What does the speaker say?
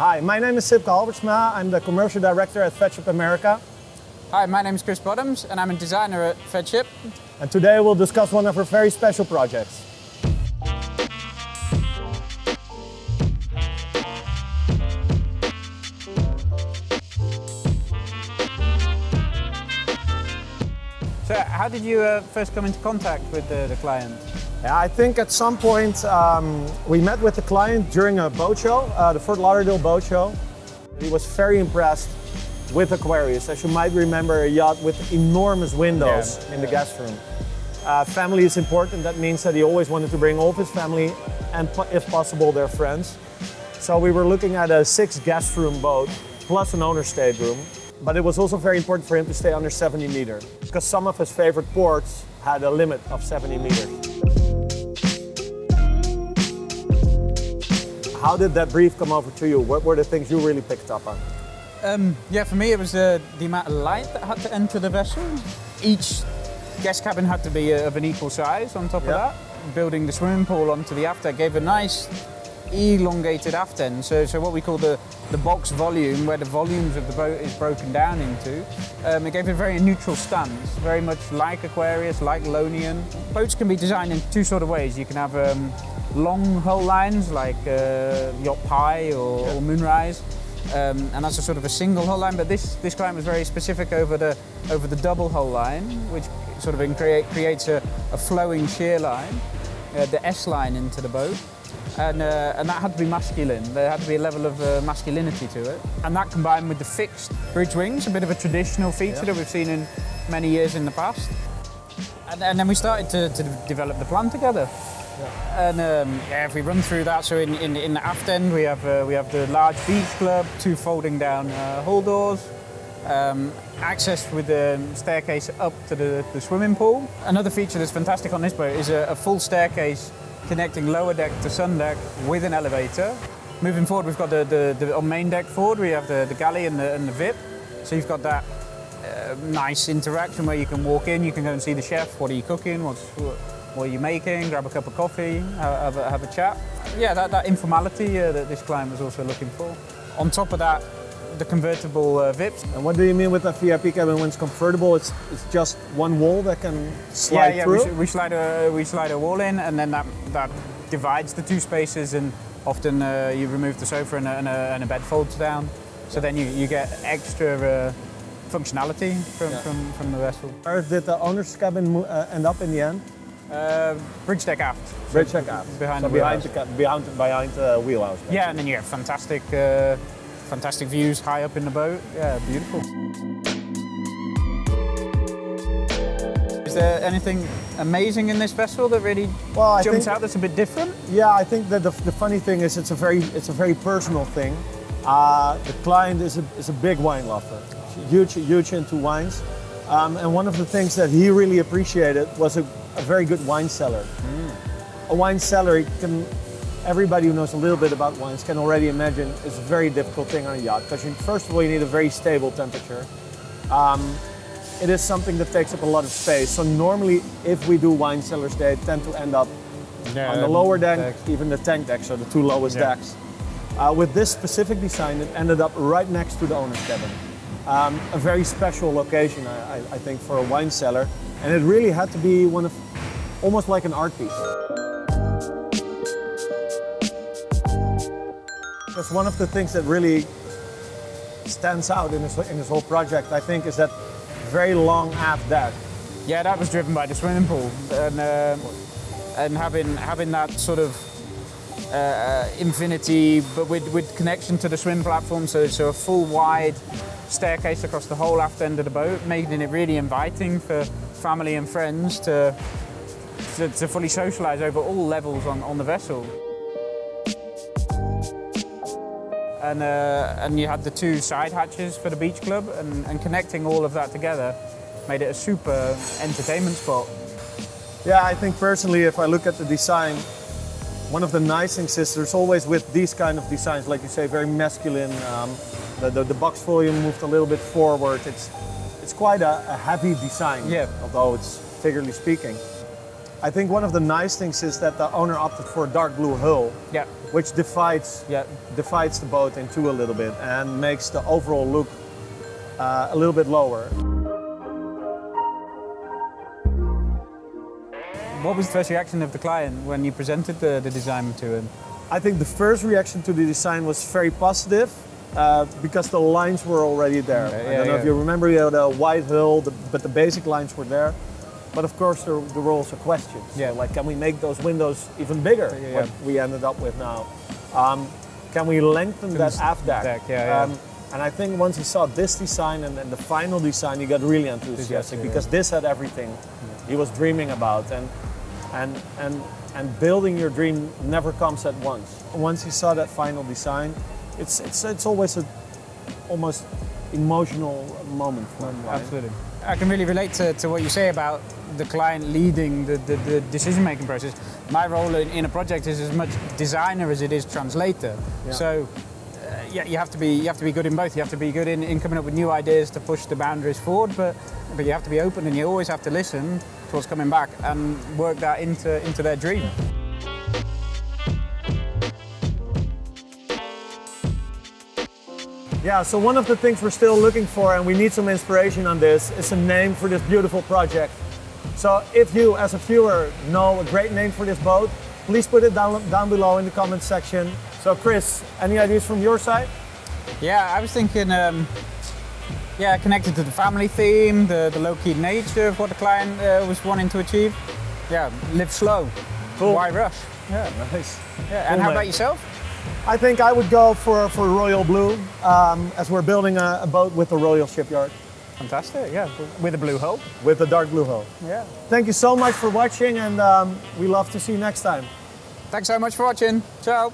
Hi, my name is Sipke Halbertsma. I'm the commercial director at Feadship America. Hi, my name is Chris Bottoms and I'm a designer at Feadship. And today we'll discuss one of our very special projects. So how did you first come into contact with the client? Yeah, I think at some point we met with the client during a boat show, the Fort Lauderdale Boat Show. He was very impressed with Aquarius. As you might remember, a yacht with enormous windows in the guest room. Family is important. That means that he always wanted to bring all of his family and, if possible, their friends. So we were looking at a 6-guest room boat plus an owner's stateroom. But it was also very important for him to stay under 70 meters because some of his favorite ports had a limit of 70 meters. How did that brief come over to you? What were the things you really picked up on? Yeah, for me it was the amount of light that had to enter the vessel. Each guest cabin had to be of an equal size on top of that. Building the swimming pool onto the after gave a nice elongated aft end, so what we call the box volume, where the volumes of the boat is broken down into. It gave it a very neutral stance, very much like Aquarius, like Lonian. Boats can be designed in two sort of ways. You can have long hull lines like Yacht Pie or Moonrise, and that's a sort of a single hull line. But this client was very specific over the double hull line, which sort of creates a flowing shear line, the S line into the boat, and that had to be masculine. There had to be a level of masculinity to it, and that combined with the fixed bridge wings, a bit of a traditional feature that we've seen in many years in the past. And then we started to develop the plan together. Yeah. And if we run through that, so in the aft end we have the large beach club, 2 folding down hull doors, access with the staircase up to the swimming pool. Another feature that's fantastic on this boat is a full staircase connecting lower deck to sun deck with an elevator. Moving forward, we've got the on main deck forward we have the galley and the VIP, so you've got that nice interaction where you can walk in, you can go and see the chef, what are you cooking, what are you making, grab a cup of coffee, have a chat. Yeah, that informality that this client was also looking for. On top of that, the convertible VIPs. And what do you mean with a VIP cabin when it's convertible? It's just one wall that can slide through? Yeah, we slide a wall in, and then that divides the two spaces, and often you remove the sofa and a bed folds down. So then you get extra functionality from the vessel. Where did the owner's cabin end up in the end? Bridge deck aft. Bridge deck aft. Behind the wheelhouse. Basically. Yeah, and then you have fantastic views high up in the boat. Yeah, beautiful. Is there anything amazing in this vessel that really jumps out that's a bit different? Yeah, I think that the funny thing is it's a very personal thing. The client is a big wine lover. Huge into wines. And one of the things that he really appreciated was a very good wine cellar. A wine cellar, everybody who knows a little bit about wines can already imagine it's a very difficult thing on a yacht, because first of all you need a very stable temperature. It is something that takes up a lot of space, so normally if we do wine cellars they tend to end up on the lower deck, even the tank deck, so the 2 lowest decks. With this specific design it ended up right next to the owner's cabin. A very special location I think for a wine cellar. And it really had to be one of, almost like an art piece. That's one of the things that really stands out in this whole project, I think, is that very long aft deck. Yeah, that was driven by the swimming pool, and having that sort of infinity, but with connection to the swim platform, so a full wide staircase across the whole aft end of the boat, making it really inviting for family and friends to fully socialize over all levels on the vessel. And you had the 2 side hatches for the beach club, and connecting all of that together made it a super entertainment spot. Yeah, I think personally if I look at the design, one of the nice things is there's always with these kind of designs, like you say, very masculine, the box volume moved a little bit forward. It's quite a heavy design, although it's figuratively speaking. I think one of the nice things is that the owner opted for a dark blue hull, yeah, which divides the boat in two a little bit and makes the overall look a little bit lower. What was the first reaction of the client when you presented the design to him? I think the first reaction to the design was very positive because the lines were already there. Yeah, I don't know if you remember, you had a white hull, but the basic lines were there. But of course, there were also questions. Yeah, like, can we make those windows even bigger? Yeah, yeah. What we ended up with now. Can we lengthen that aft deck? Yeah, yeah. And I think once he saw this design and then the final design, he got really enthusiastic because this had everything he was dreaming about. And building your dream never comes at once. Once he saw that final design, it's always a almost emotional moment for him. Right? Absolutely. I can really relate to what you say about the client leading the decision-making process. My role in a project is as much designer as it is translator. Yeah. So, yeah, you have to be good in both. You have to be good in coming up with new ideas to push the boundaries forward, but you have to be open and you always have to listen to what's coming back and work that into their dream. Yeah, so one of the things we're still looking for, and we need some inspiration on this, is a name for this beautiful project. So if you, as a viewer, know a great name for this boat, please put it down below in the comments section. So Chris, any ideas from your side? Yeah, I was thinking, connected to the family theme, the low-key nature of what the client was wanting to achieve. Yeah, live slow. Cool. Why rush? Yeah, nice. Yeah, and cool, how about yourself? I think I would go for royal blue, as we're building a boat with the Royal Shipyard. Fantastic, yeah. With a blue hull. With a dark blue hull. Yeah. Thank you so much for watching, and we love to see you next time. Thanks so much for watching. Ciao.